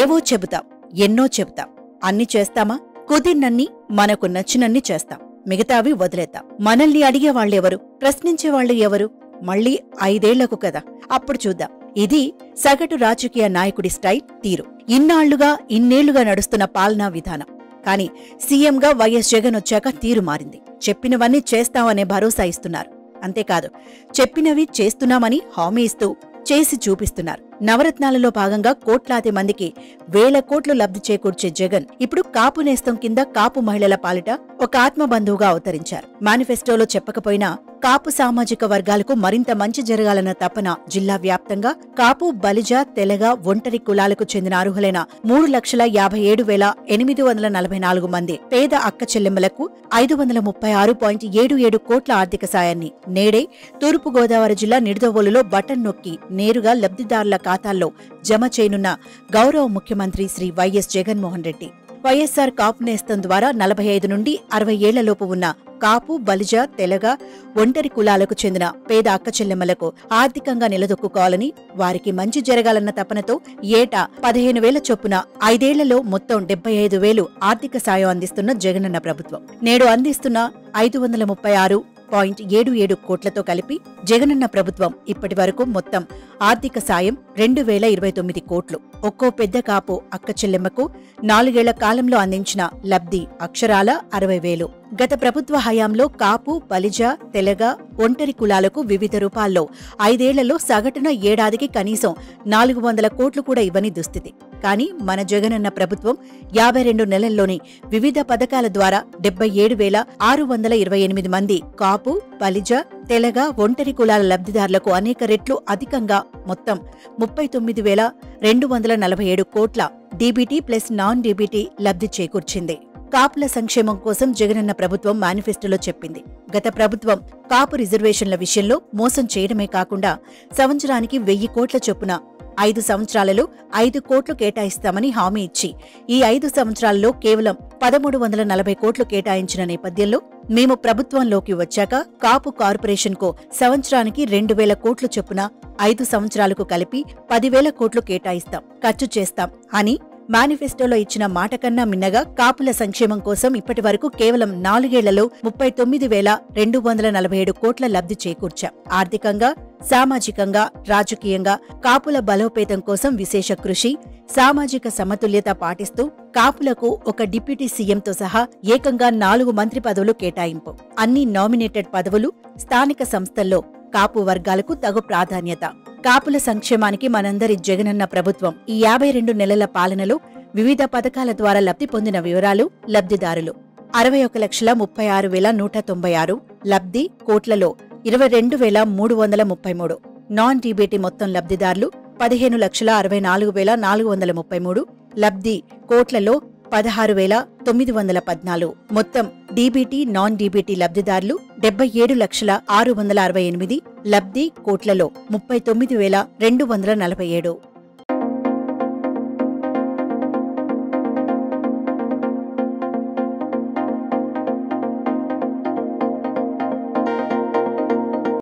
ఏవో చెబుతాం, ఎన్నో చెబుతాం, అన్ని చేస్తామా? కొద్దినన్ని మనకు నచ్చినన్ని చేస్తాం, మిగతావి వదిలేతాం. మనల్ని అడిగేవాళ్ళెవరు? ప్రశ్నించేవాళ్లు ఎవరు? మళ్లీ 5 ఏళ్లకు కదా, అప్పుడు చూద్దాం. ఇది సగటు రాజకీయ నాయకుడి స్టైల్ తీరు, ఇన్నేళ్లుగా నడుస్తున్న పాలనా విధానం. కానీ సీఎంగా వైఎస్ జగన్ వచ్చాక తీరు మారింది. చెప్పినవన్నీ చేస్తామనే భరోసా ఇస్తున్నారు. అంతేకాదు, చెప్పినవి చేస్తున్నామని హామీ ఇస్తూ చేసి చూపిస్తున్నారు. నవరత్నాలలో భాగంగా కోట్లాది మందికి 1,000 కోట్లు లబ్ధి చేకూర్చే జగన్ ఇప్పుడు కాపు నేస్తం కింద కాపు మహిళల పాలిట ఒక ఆత్మబంధువుగా అవతరించారు. మేనిఫెస్టోలో చెప్పకపోయినా కాపు సామాజిక వర్గాలకు మరింత మంచి జరగాలన్న తపన జిల్లా వ్యాప్తంగా కాపు, బలిజ, తెలగ, ఒంటరి కులాలకు చెందిన అర్హులైన 3,57,844 మంది పేద అక్క చెల్లెమ్మలకు 536.77 కోట్ల ఆర్థిక సాయాన్ని నేడే తూర్పుగోదావరి జిల్లా నిడదవోలులో బటన్ నొక్కి నేరుగా లబ్ధిదారుల ఖాతాల్లో జమ చేయనున్న గౌరవ ముఖ్యమంత్రి శ్రీ వైఎస్ జగన్మోహన్ రెడ్డి. వైఎస్సార్ కాపు నేస్తం ద్వారా 45 నుండి 60 ఏళ్లలోపు ఉన్న కాపు, బలిజ, తెలగ, ఒంటరి కులాలకు చెందిన పేద అక్క చెల్లెమ్మలకు ఆర్థికంగా నిలదొక్కుకోవాలని, వారికి మంచి జరగాలన్న తపనతో ఏటా 15,000 చొప్పున 5 ఏళ్లలో మొత్తం 75,000 ఆర్థిక సాయం అందిస్తున్న జగనన్న ప్రభుత్వం నేడు అందిస్తున్న 536.77 కోట్లతో కలిపి జగనన్న ప్రభుత్వం ఇప్పటి వరకు మొత్తం ఆర్థిక సాయం 2,029 కోట్లు ఒక్కో పెద్ద కాపు అక్క చెల్లెమ్మకు 4 ఏళ్ల కాలంలో అందించిన లబ్ధి అక్షరాల 60,000. గత ప్రభుత్వ హయాంలో కాపు, బలిజ, తెలగ, ఒంటరి కులాలకు వివిధ రూపాల్లో 5 ఏళ్లలో సగటున ఏడాదికి కనీసం 400 కోట్లు కూడా ఇవ్వని దుస్థితి. కానీ మన జగనన్న ప్రభుత్వం 52 నెలల్లోనే వివిధ పథకాల ద్వారా 77,628 మంది కాపు, బలిజ, తెలగ, ఒంటరి కులాల లబ్ధిదారులకు అనేక రెట్లు అధికంగా మొత్తం 39,247 కోట్ల డీబీటీ ప్లస్ నాన్ డీబీటీ లబ్ధి చేకూర్చింది. కాపుల సంక్షేమం కోసం జగనన్న ప్రభుత్వం మేనిఫెస్టోలో చెప్పింది. గత ప్రభుత్వం కాపు రిజర్వేషన్ల విషయంలో మోసం చేయడమే కాకుండా సంవత్సరానికి 1,000 కోట్ల చొప్పున 5 సంవత్సరాలలో 5 కోట్లు కేటాయిస్తామని హామీ ఇచ్చి ఈ 5 సంవత్సరాల్లో కేవలం 1,340 కోట్లు కేటాయించిన నేపథ్యంలో మేము ప్రభుత్వంలోకి వచ్చాక కాపు కార్పొరేషన్కు సంవత్సరానికి 2,000 కోట్లు చొప్పున 5 సంవత్సరాలకు కలిపి 10,000 కోట్లు కేటాయిస్తాం, ఖర్చు చేస్తాం అని మేనిఫెస్టోలో ఇచ్చిన మాట కన్నా మిన్నగా కాపుల సంక్షేమం కోసం ఇప్పటి వరకు కేవలం 4 ఏళ్లలో 39,247 కోట్ల లబ్ధి చేకూర్చాం. ఆర్థికంగా, సామాజికంగా, రాజకీయంగా కాపుల బలోపేతం కోసం విశేష కృషి, సామాజిక సమతుల్యత పాటిస్తూ కాపులకు ఒక డిప్యూటీ సీఎంతో సహా ఏకంగా 4 మంత్రి పదవులు కేటాయింపు, అన్ని నామినేటెడ్ పదవులు, స్థానిక సంస్థల్లో కాపు వర్గాలకు తగు ప్రాధాన్యత. కాపుల సంక్షేమానికి మనందరి జగనన్న ప్రభుత్వం ఈ 52 నెలల పాలనలో వివిధ పథకాల ద్వారా లబ్ధి పొందిన వివరాలు, లబ్ధిదారులు 61,36,196 లబ్ధి, కోట్లలో 22,333, నాన్ డీబీటీ మొత్తం లబ్ధిదారులు 15,64,433, లబ్ధి కోట్లలో 16,914, మొత్తం డీబీటీ, నాన్ డీబీటీ లబ్ధిదారులు 77,06,608, లబ్ధి కోట్లలో 39,247.